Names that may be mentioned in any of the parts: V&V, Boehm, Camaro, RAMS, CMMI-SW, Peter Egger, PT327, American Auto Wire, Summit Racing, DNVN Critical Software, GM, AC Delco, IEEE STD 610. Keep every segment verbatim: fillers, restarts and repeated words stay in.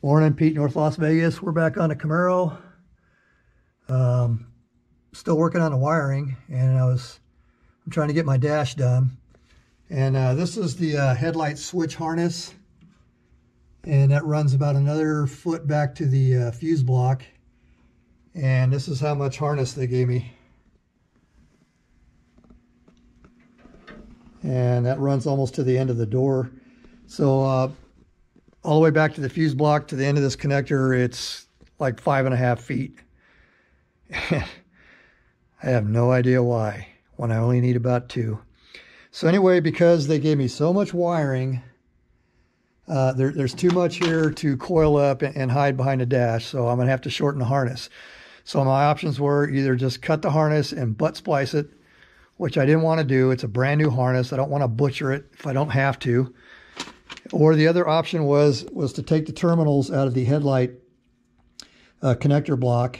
Warren and Pete, North Las Vegas. We're back on a Camaro. Um, still working on the wiring, and I was I'm trying to get my dash done. And uh, this is the uh, headlight switch harness, and that runs about another foot back to the uh, fuse block. And this is how much harness they gave me. And that runs almost to the end of the door. So uh, all the way back to the fuse block to the end of this connector, it's like five and a half feet. I have no idea why, when I only need about two. So anyway, because they gave me so much wiring, uh, there, there's too much here to coil up and hide behind a dash, so I'm going to have to shorten the harness. So my options were either just cut the harness and butt splice it, which I didn't want to do. It's a brand new harness. I don't want to butcher it if I don't have to. Or the other option was, was to take the terminals out of the headlight uh, connector block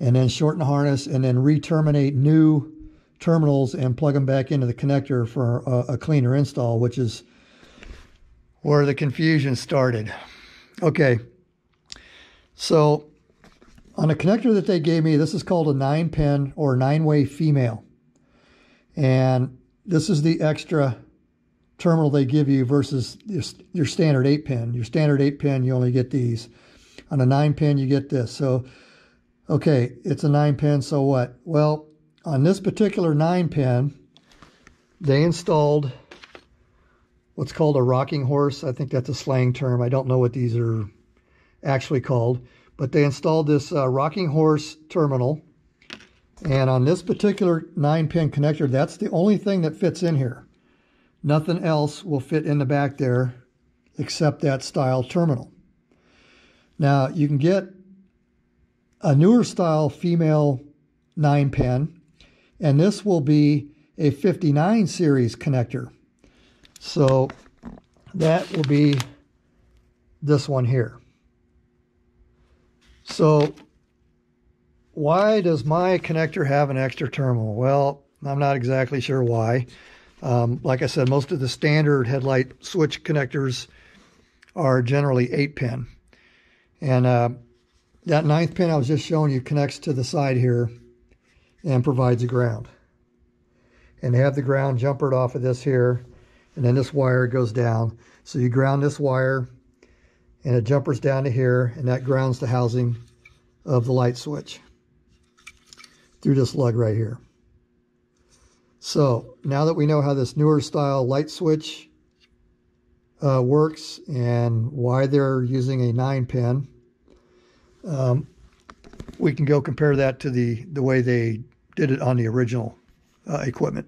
and then shorten the harness and then re-terminate new terminals and plug them back into the connector for a, a cleaner install, which is where the confusion started. Okay, so on the connector that they gave me, this is called a nine pin or nine way female. And this is the extra terminal they give you versus your, your standard eight pin. Your standard eight pin, you only get these. On a nine pin, you get this. So, okay, it's a nine pin, so what? Well, on this particular nine pin, they installed what's called a rocking horse. I think that's a slang term. I don't know what these are actually called, but they installed this uh, rocking horse terminal. And on this particular nine pin connector, that's the only thing that fits in here. Nothing else will fit in the back there except that style terminal. Now you can get a newer style female nine pin, and this will be a fifty-nine series connector. So that will be this one here. So why does my connector have an extra terminal? Well, I'm not exactly sure why. Um, like I said, most of the standard headlight switch connectors are generally eight pin. And uh, that ninth pin I was just showing you connects to the side here and provides a ground. And they have the ground jumpered off of this here, and then this wire goes down. So you ground this wire, and it jumpers down to here, and that grounds the housing of the light switch through this lug right here. So now that we know how this newer style light switch uh, works and why they're using a nine pin, um, we can go compare that to the, the way they did it on the original uh, equipment.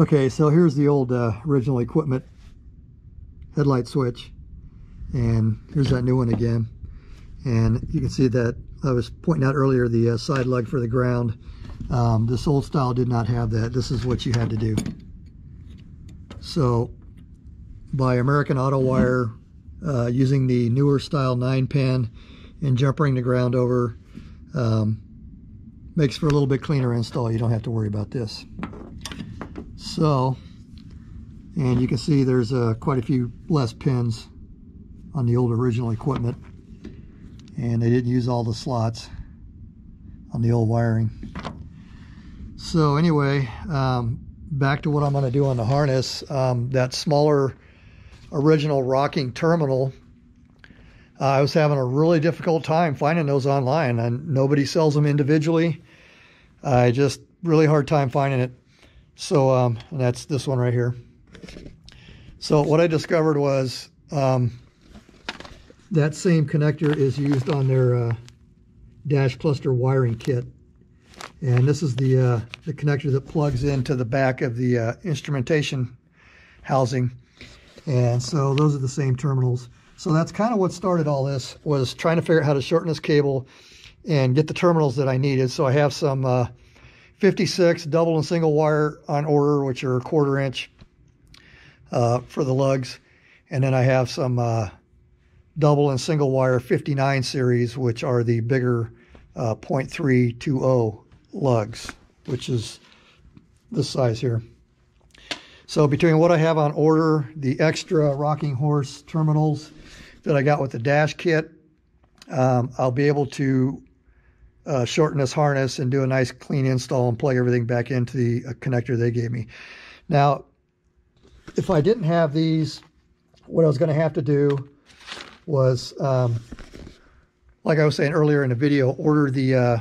Okay, so here's the old uh, original equipment headlight switch, and here's that new one again. And you can see that I was pointing out earlier the uh, side lug for the ground. Um, this old style did not have that. This is what you had to do. So by American Auto Wire, uh, using the newer style nine pin and jumpering the ground over, um, makes for a little bit cleaner install. You don't have to worry about this. So, and you can see there's uh, quite a few less pins on the old original equipment, and they didn't use all the slots on the old wiring. So anyway, um, back to what I'm going to do on the harness. Um, that smaller original rocking terminal, uh, I was having a really difficult time finding those online, and nobody sells them individually. I uh, just really hard time finding it. So um, and that's this one right here. So what I discovered was um, that same connector is used on their uh, dash cluster wiring kit, and this is the uh, the connector that plugs into the back of the uh, instrumentation housing. And so those are the same terminals. So that's kind of what started all this, was trying to figure out how to shorten this cable and get the terminals that I needed. So I have some uh, fifty-six double and single wire on order, which are a quarter inch uh, for the lugs, and then I have some uh, double and single wire fifty-nine series, which are the bigger uh, point three two zero lugs, which is this size here. So between what I have on order, the extra rocking horse terminals that I got with the dash kit, um, I'll be able to uh, shorten this harness and do a nice clean install and plug everything back into the uh, connector they gave me. Now, if I didn't have these, what I was going to have to do was, um, like I was saying earlier in the video, order the uh,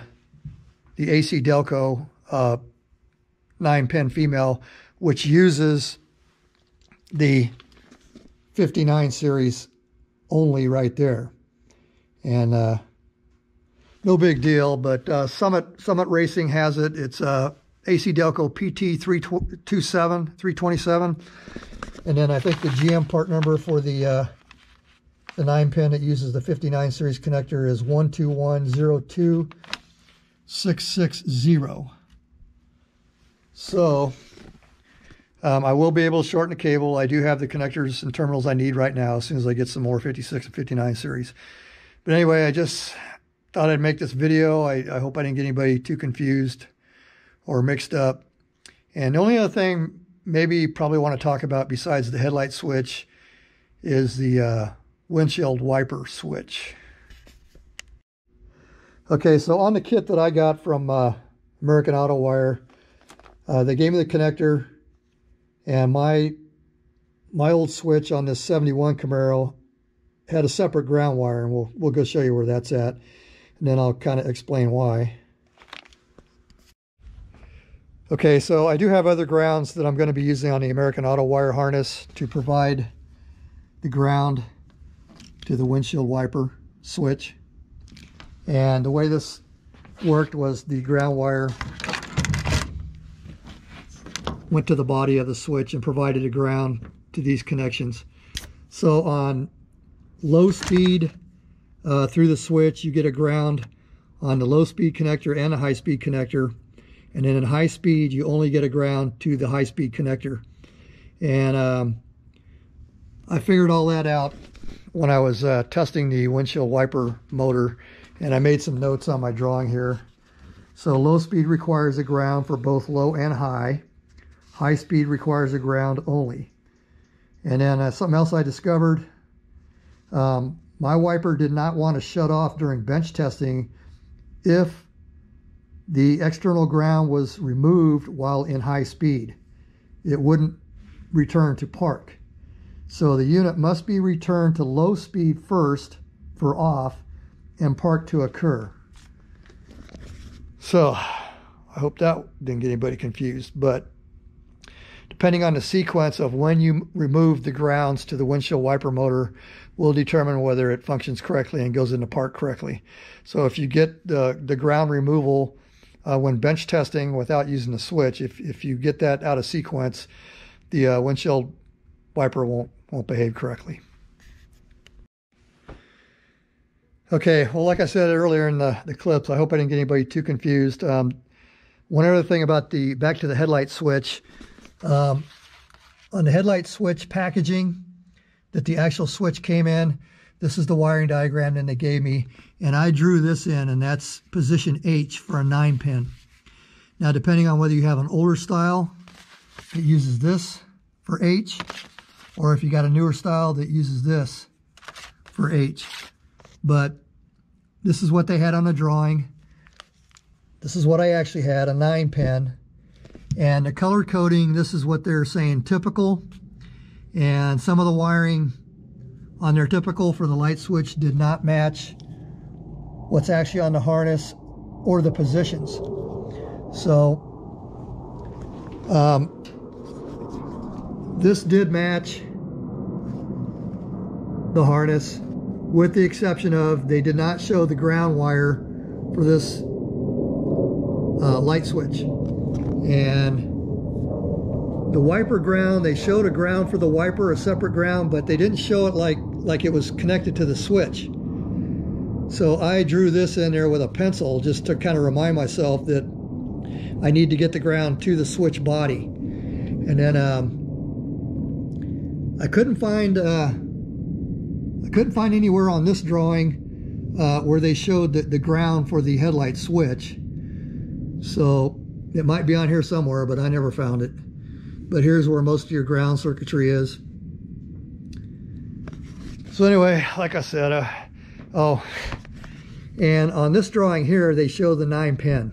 the A C Delco uh, nine pin female, which uses the fifty-nine series only right there. And uh, no big deal, but uh, Summit Summit Racing has it. It's uh, A C Delco P T three twenty-seven. And then I think the G M part number for the uh, the nine pin that uses the fifty-nine series connector is one two one zero two six six zero. So um, I will be able to shorten the cable. I do have the connectors and terminals I need right now as soon as I get some more fifty-six and fifty-nine series. But anyway, I just thought I'd make this video. I, I hope I didn't get anybody too confused or mixed up. And the only other thing maybe you probably want to talk about besides the headlight switch is the uh, windshield wiper switch. Okay, so on the kit that I got from uh, American Auto Wire, uh, they gave me the connector, and my my old switch on this seventy-one Camaro had a separate ground wire, and we'll, we'll go show you where that's at, and then I'll kind of explain why. Okay, so I do have other grounds that I'm going to be using on the American Auto Wire harness to provide the ground to the windshield wiper switch. And the way this worked was the ground wire went to the body of the switch and provided a ground to these connections. So on low speed uh, through the switch, you get a ground on the low speed connector and a high speed connector. And then in high speed, you only get a ground to the high speed connector. And um, I figured all that out when I was uh, testing the windshield wiper motor. And I made some notes on my drawing here. So low speed requires a ground for both low and high. High speed requires a ground only. And then uh, something else I discovered, um, my wiper did not want to shut off during bench testing if the external ground was removed while in high speed. It wouldn't return to park. So the unit must be returned to low speed first for off and park to occur. So I hope that didn't get anybody confused, but depending on the sequence of when you remove the grounds to the windshield wiper motor will determine whether it functions correctly and goes into park correctly. So if you get the, the ground removal Uh, when bench testing without using the switch, if, if you get that out of sequence, the uh, windshield wiper won't, won't behave correctly. Okay, well, like I said earlier in the, the clips, I hope I didn't get anybody too confused. Um, one other thing about the, back to the headlight switch. Um, on the headlight switch packaging that the actual switch came in, this is the wiring diagram that they gave me, and I drew this in, and that's position H for a nine pin. Now, depending on whether you have an older style that uses this for H, or if you got a newer style that uses this for H. But this is what they had on the drawing. This is what I actually had, a nine pin. And the color coding, this is what they're saying, typical. And some of the wiring on their typical for the light switch did not match what's actually on the harness or the positions. So um, this did match the harness, with the exception of they did not show the ground wire for this uh, light switch. And the wiper ground, they showed a ground for the wiper, a separate ground, but they didn't show it like like it was connected to the switch. So I drew this in there with a pencil just to kind of remind myself that I need to get the ground to the switch body. And then um, I couldn't find uh, I couldn't find anywhere on this drawing uh, where they showed the, the ground for the headlight switch. So it might be on here somewhere, but I never found it. but here's where most of your ground circuitry is. So anyway, like I said, uh, oh, and on this drawing here, they show the nine pin.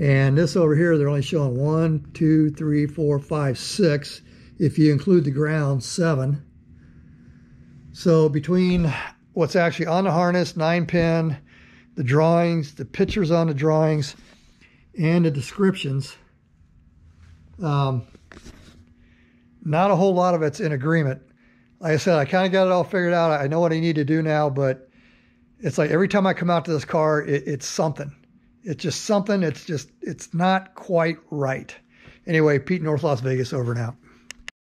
And this over here, they're only showing one, two, three, four, five, six. If you include the ground, seven. So between what's actually on the harness, nine pin, the drawings, the pictures on the drawings, and the descriptions, um, not a whole lot of it's in agreement. Like I said, I kind of got it all figured out. I know what I need to do now, but it's like every time I come out to this car, it, it's something. It's just something. It's just, it's not quite right. Anyway, Pete, North Las Vegas, over and out.